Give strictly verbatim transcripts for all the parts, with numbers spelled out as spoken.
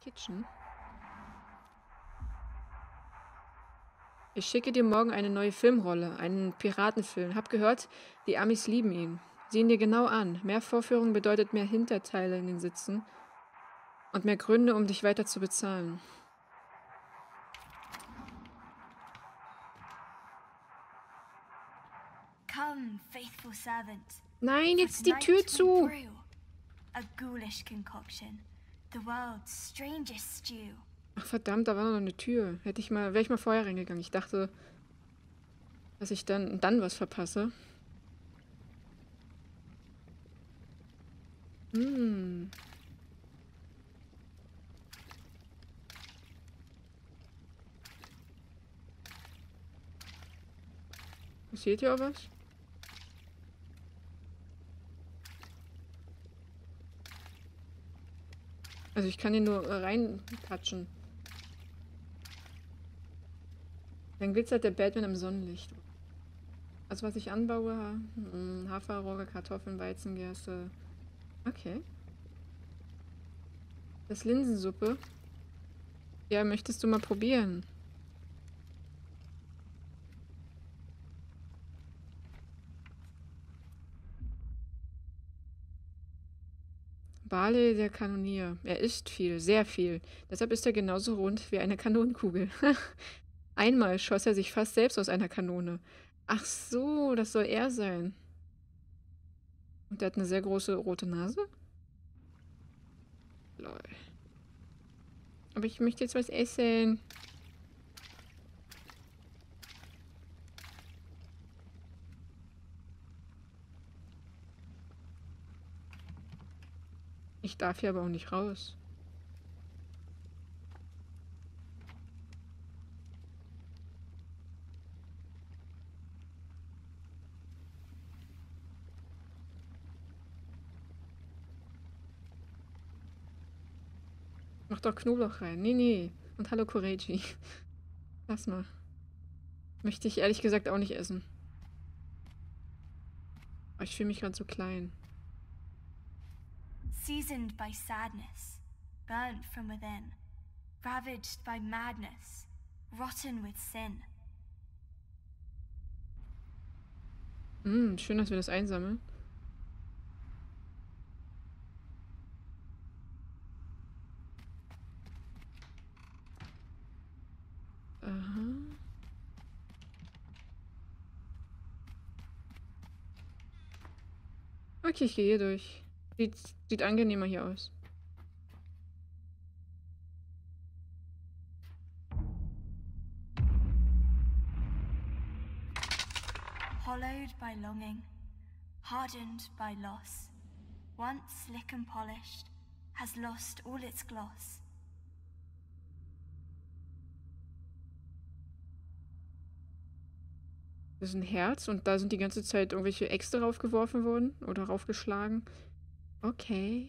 Kitchen. Ich schicke dir morgen eine neue Filmrolle, einen Piratenfilm. Hab gehört, die Amis lieben ihn. Sieh ihn dir genau an. Mehr Vorführung bedeutet mehr Hinterteile in den Sitzen und mehr Gründe, um dich weiter zu bezahlen. Come, faithful servant. Nein, jetzt die Tür zu. A ghoulish concoction, the world's strangest stew. Ach verdammt, da war noch eine Tür. Hätte ich mal, wäre ich mal vorher reingegangen. Ich dachte, dass ich dann dann was verpasse. Hm. Seht ihr auch was? Also ich kann hier nur reintatschen. Dann glitzert der Batman im Sonnenlicht. Also was ich anbaue, Hafer, Rogge, Kartoffeln, Weizen, Gerste. Okay. Das Linsensuppe. Ja, möchtest du mal probieren? Barley, der Kanonier. Er isst viel, sehr viel. Deshalb ist er genauso rund wie eine Kanonenkugel. Einmal schoss er sich fast selbst aus einer Kanone. Ach so, das soll er sein. Und der hat eine sehr große rote Nase? Lol. Aber ich möchte jetzt was essen. Ich darf hier aber auch nicht raus. Mach doch Knoblauch rein. Nee, nee. Und hallo Koreji. Lass mal. Möchte ich ehrlich gesagt auch nicht essen. Aber ich fühle mich gerade so klein. Seasoned by sadness, burnt from within, ravaged by madness, rotten with sin. Mm, schön, dass wir das einsammeln. Aha. Okay, ich gehe hier durch. Sieht, sieht angenehmer hier aus. Hollowed by longing, hardened by loss, once slick and polished, has lost all its gloss. Das ist ein Herz und da sind die ganze Zeit irgendwelche Äxte raufgeworfen worden oder raufgeschlagen. Okay.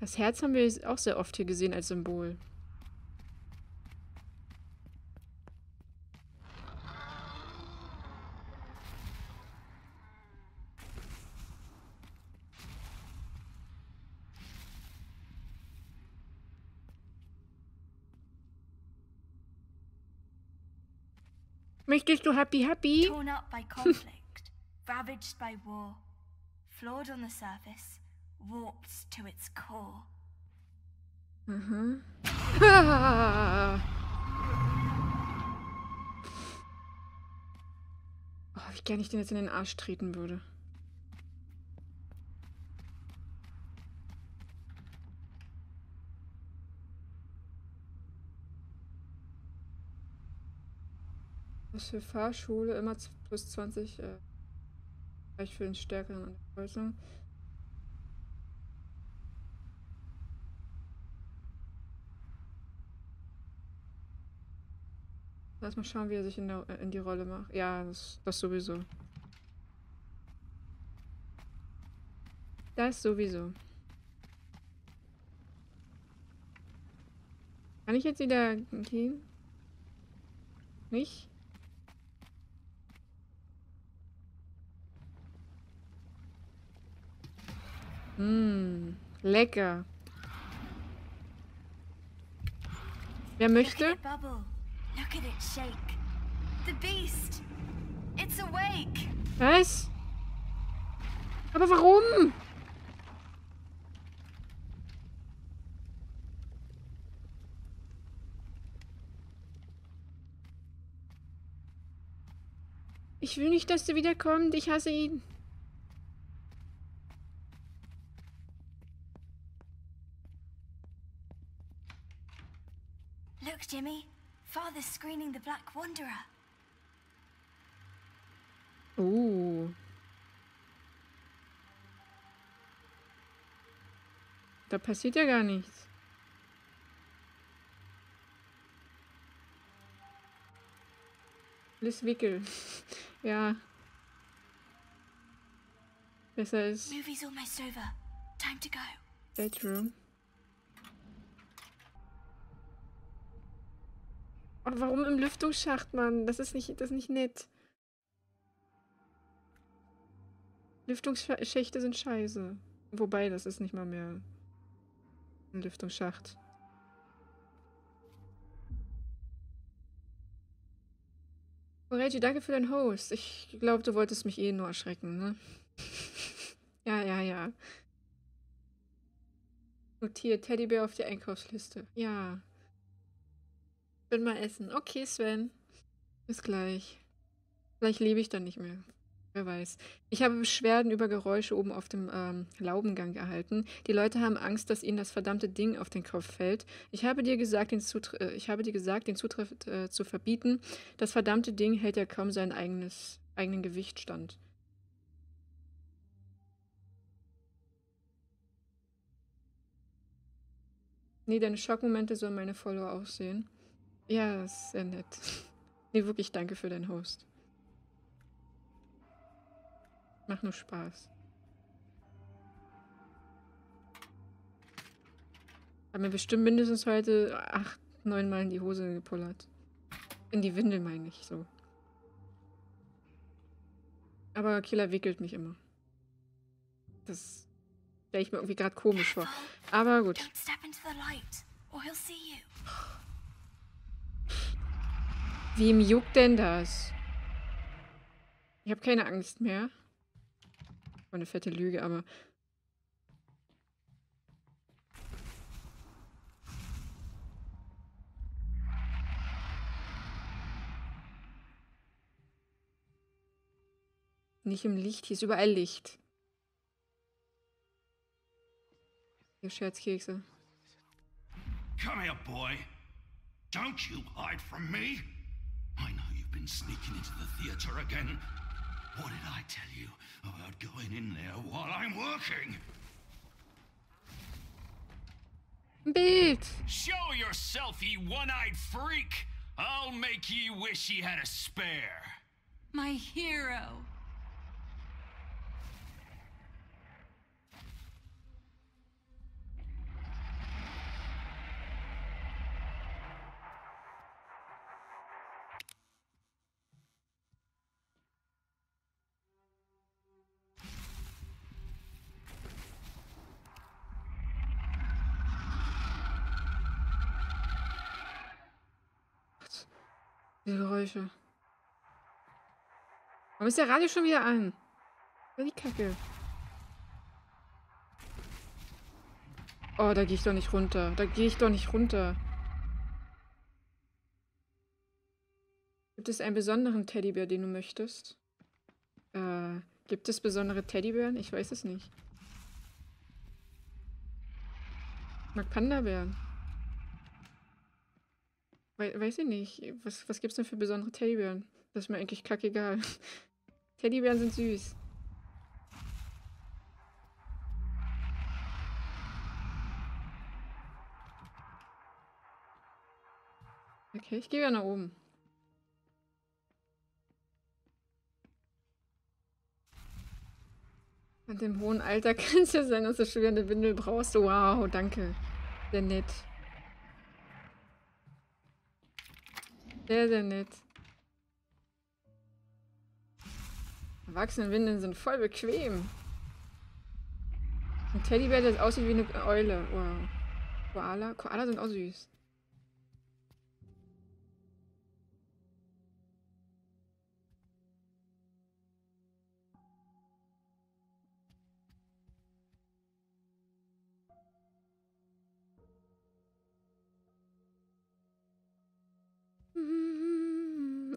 Das Herz haben wir auch sehr oft hier gesehen als Symbol. Möchtest du happy happy? Torn up by conflict, ravaged by war. Flawed on the surface, warped to its core. Mhm. Ah. Oh, wie gerne ich den jetzt in den Arsch treten würde. Was für Fahrschule, immer plus zwanzig. Äh für einen stärkeren an der Kreuzung. Lass mal schauen, wie er sich in, der, in die Rolle macht. Ja, das, das sowieso. Das sowieso. Kann ich jetzt wieder gehen? Nicht? Mmm, lecker. Wer möchte? Was? Aber warum? Ich will nicht, dass du wiederkommst. Ich hasse ihn. Look, Jimmy. Father's screening the Black Wanderer. Oh. Da passiert ja gar nichts. Alles Wickel. Ja. Besser ist. Movie's almost over. Time to go. Bedroom. Oh, warum im Lüftungsschacht, Mann? Das ist nicht, das ist nicht nett. Lüftungsschächte sind scheiße. Wobei, das ist nicht mal mehr ein Lüftungsschacht. Reggie, danke für deinen Host. Ich glaube, du wolltest mich eh nur erschrecken, ne? ja, ja, ja. Notiert Teddybär auf die Einkaufsliste. Ja. Bin mal essen. Okay, Sven. Bis gleich. Vielleicht lebe ich dann nicht mehr. Wer weiß. Ich habe Beschwerden über Geräusche oben auf dem ähm, Laubengang erhalten. Die Leute haben Angst, dass ihnen das verdammte Ding auf den Kopf fällt. Ich habe dir gesagt, den, Zutre äh, ich habe dir gesagt, den Zutritt äh, zu verbieten. Das verdammte Ding hält ja kaum sein eigenes eigenen Gewicht stand. Nee, deine Schockmomente sollen meine Follower auch sehen. Ja, das ist sehr nett. Nee, wirklich danke für deinen Host. Macht nur Spaß. Hat mir bestimmt mindestens heute acht, neun Mal in die Hose gepullert. In die Windel meine ich so. Aber Killer wickelt mich immer. Das stelle ich mir irgendwie gerade komisch vor. Aber gut. Wem juckt denn das? Ich habe keine Angst mehr. War eine fette Lüge, aber... Nicht im Licht, hier ist überall Licht. Ihr Scherzkekse. Come here, boy. Don't you hide from me. I know you've been sneaking into the theater again. What did I tell you about going in there while I'm working? Beat! Show yourself, ye one-eyed freak! I'll make ye wish ye had a spare. My hero. Geräusche. Warum ist der Radio schon wieder an? Die Kacke. Oh, da gehe ich doch nicht runter. Da gehe ich doch nicht runter. Gibt es einen besonderen Teddybär, den du möchtest? Äh, gibt es besondere Teddybären? Ich weiß es nicht. Ich mag Panda-Bären. Weiß ich nicht. Was, was gibt's denn für besondere Teddybären? Das ist mir eigentlich kackegal. Teddybären sind süß. Okay, ich gehe ja nach oben. An dem hohen Alter kann es ja sein, dass du schon wieder eine Windel brauchst. Wow, danke. Sehr nett. Sehr, sehr nett. Erwachsenenwindeln sind voll bequem. Ein Teddybär, das aussieht wie eine Eule. Wow. Koala. Koala sind auch süß.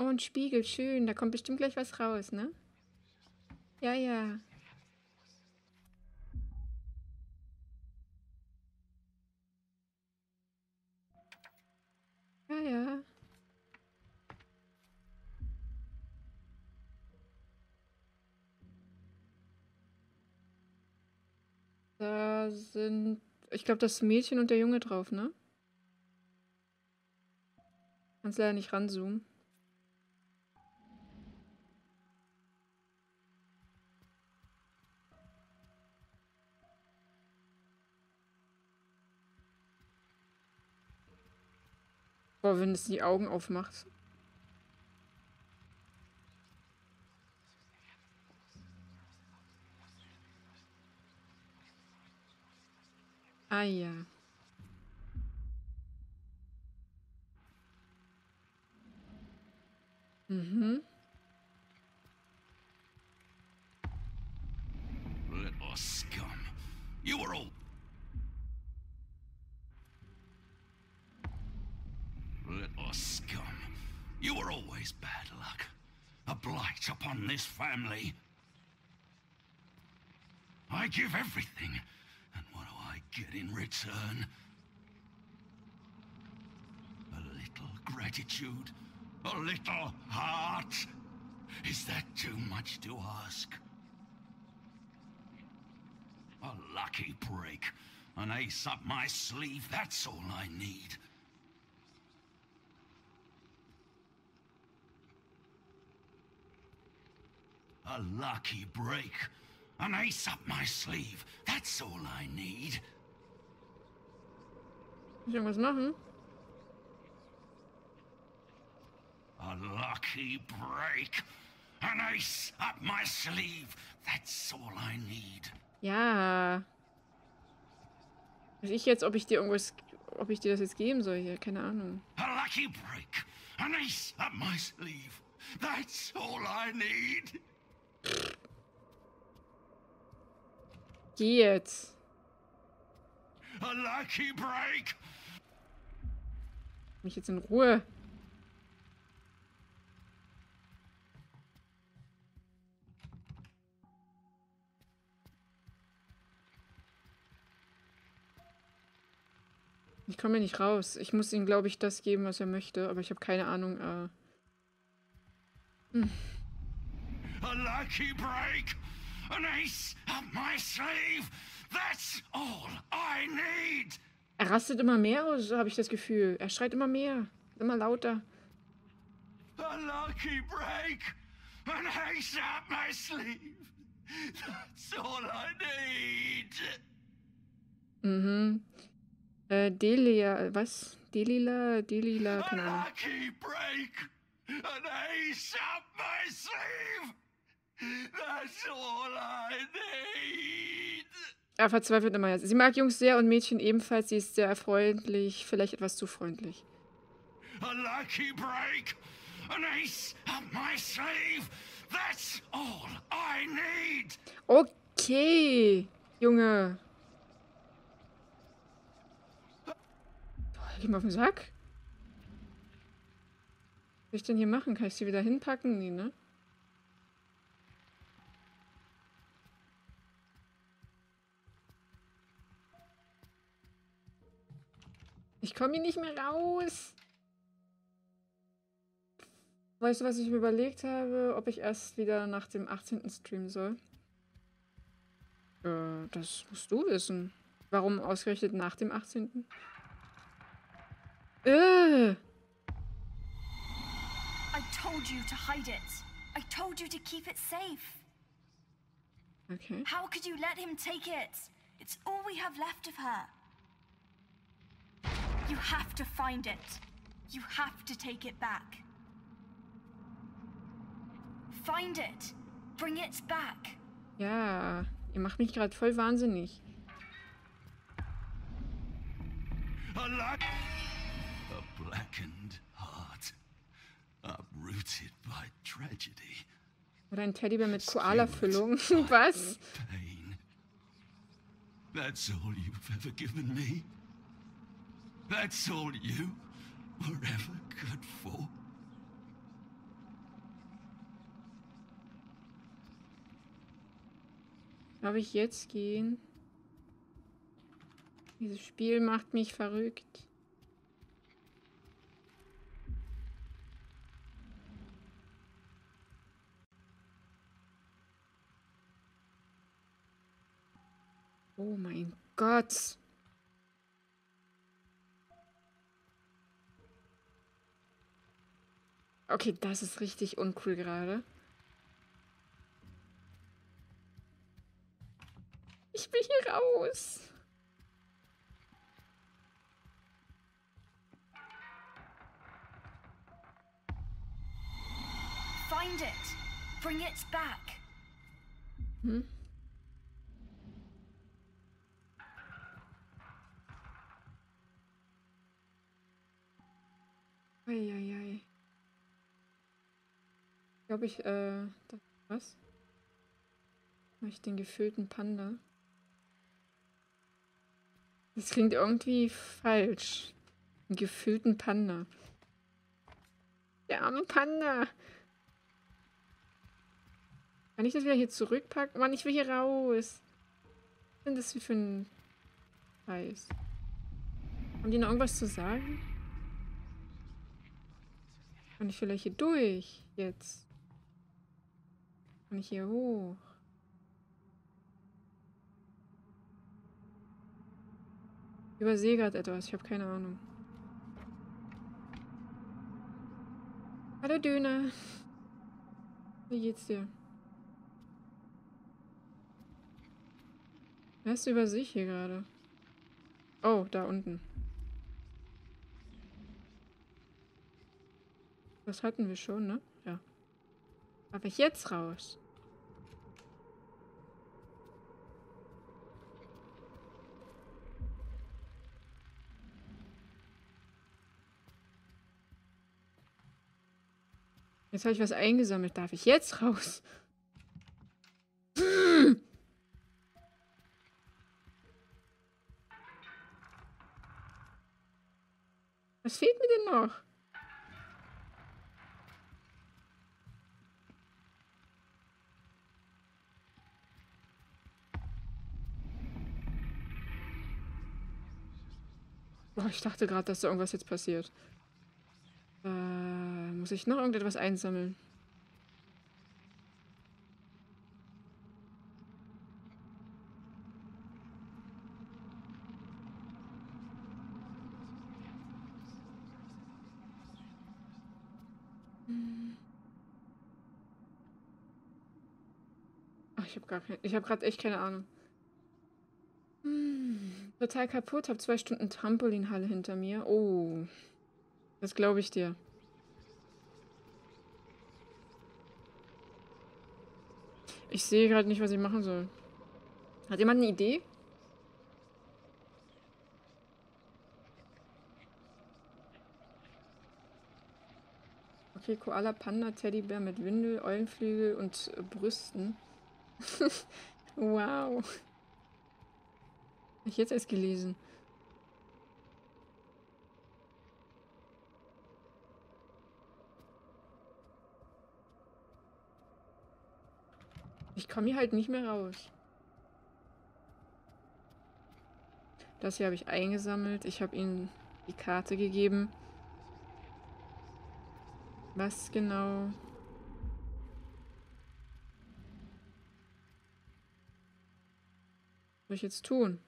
Oh, ein Spiegel, schön. Da kommt bestimmt gleich was raus, ne? Ja, ja. Ja, ja. Da sind, ich glaube, das Mädchen und der Junge drauf, ne? Kannst leider nicht ranzoomen. Boah, wenn es die Augen aufmacht. Ah ja. Mhm. Let us come. You are all. Let us come. You were always bad luck, a blight upon this family. I give everything. And what do I get in return? A little gratitude, a little heart. Is that too much to ask? A lucky break, an ace up my sleeve, that's all I need. A lucky break. An ace up my sleeve. That's all I need. Irgendwas machen? A lucky break. An ace up my sleeve. That's all I need. Ja. Weiß ich jetzt, ob ich dir irgendwas, ob ich dir das jetzt geben soll hier? Keine Ahnung. A lucky break. An ace up my sleeve. That's all I need. Geh jetzt. A lucky break. Mich jetzt in Ruhe. Ich komme hier nicht raus. Ich muss ihm, glaube ich, das geben, was er möchte, aber ich habe keine Ahnung. Äh hm. A lucky break. An ace up my sleeve. That's all I need. Er rastet immer mehr aus, habe ich das Gefühl. Er schreit immer mehr, immer lauter. A lucky break. An ace up my sleeve. That's all I need. Mhm. Äh, Delia, was? Delila, Delila, keine Ahnung. A lucky break. An ace up my sleeve. That's all I need. Er verzweifelt immer jetzt. Sie mag Jungs sehr und Mädchen ebenfalls. Sie ist sehr freundlich, vielleicht etwas zu freundlich. A lucky break. An ace up my sleeve. That's all I need. Okay, Junge. Geh mal auf den Sack. Was soll ich denn hier machen? Kann ich sie wieder hinpacken? Nee, ne? Ich komme hier nicht mehr raus. Weißt du, was ich mir überlegt habe? Ob ich erst wieder nach dem achtzehnten streamen soll? Äh, das musst du wissen. Warum ausgerechnet nach dem achtzehnten? Äh! Okay. How could you let him take it? It's all we have left of her. You have to find it. You have to take it back. Find it. Bring it back. Ja, ihr macht mich gerade voll wahnsinnig. A, a blackened heart, uprooted by tragedy. Oder ein Teddybär mit Koala-Füllung. Was? Pain. That's all you've ever given me. That's all you were ever good for. Darf ich jetzt gehen? Dieses Spiel macht mich verrückt. Oh mein Gott. Okay, das ist richtig uncool gerade. Ich will hier raus. Find it. Bring it back. Hm? Eieiei. Ich glaube, ich, äh, das, was? Mach ich den gefüllten Panda? Das klingt irgendwie falsch. Einen gefüllten Panda. Der arme Panda! Kann ich das wieder hier zurückpacken? Mann, ich will hier raus! Was sind das für ein Scheiß? Haben die noch irgendwas zu sagen? Kann ich vielleicht hier durch jetzt? Kann ich hier hoch? Ich übersehe gerade etwas, ich habe keine Ahnung. Hallo Döner. Wie geht's dir? Was ist über sich hier gerade? Oh, da unten. Das hatten wir schon, ne? Ja. Darf ich jetzt raus? Jetzt habe ich was eingesammelt. Darf ich jetzt raus? Was fehlt mir denn noch? Boah, ich dachte gerade, dass da irgendwas jetzt passiert. Äh, muss ich noch irgendetwas einsammeln? Hm. Ach, ich habe gar keine. Ich habe gerade echt keine Ahnung. Total kaputt, habe zwei Stunden Trampolinhalle hinter mir. Oh, das glaube ich dir. Ich sehe gerade nicht, was ich machen soll. Hat jemand eine Idee? Okay, Koala, Panda, Teddybär mit Windel, Eulenflügel und äh, Brüsten. Wow. Ich jetzt erst gelesen. Ich komme hier halt nicht mehr raus. Das hier habe ich eingesammelt. Ich habe ihnen die Karte gegeben. Was genau? Was soll ich jetzt tun?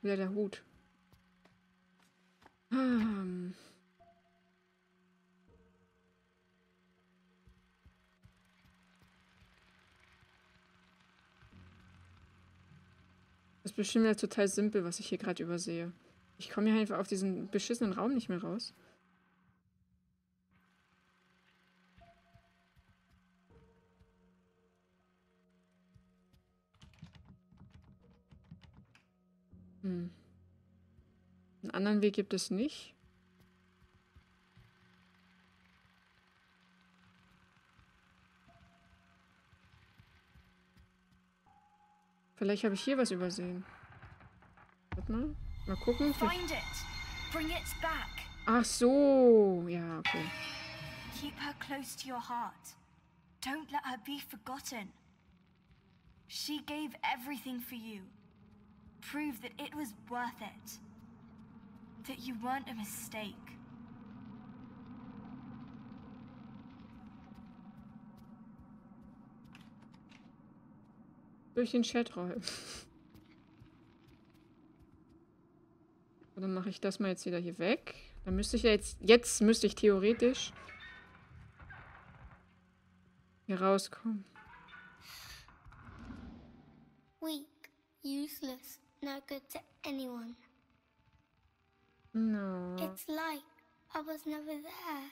Wieder der Hut. Hm. Das ist bestimmt ja total simpel, was ich hier gerade übersehe. Ich komme hier einfach auf diesen beschissenen Raum nicht mehr raus. Hm. Einen anderen Weg gibt es nicht. Vielleicht habe ich hier was übersehen. Warte mal. Mal gucken. Ach so. Ja, okay. Keep her close to your heart. Don't let her be forgotten. She gave everything for you. Prove that it was worth it. That you weren't a mistake. Durch den Chatraum. Dann mache ich das mal jetzt wieder hier weg. Dann müsste ich ja jetzt... Jetzt müsste ich theoretisch hier rauskommen. Weak, useless, no good to anyone. No. It's like I was never there.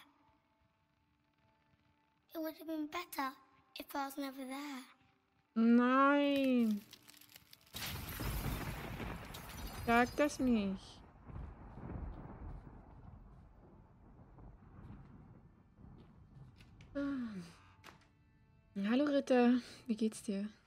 It would have been better if I was never there. Nein. Sag das nicht. Ah. Hallo Ritter, wie geht's dir?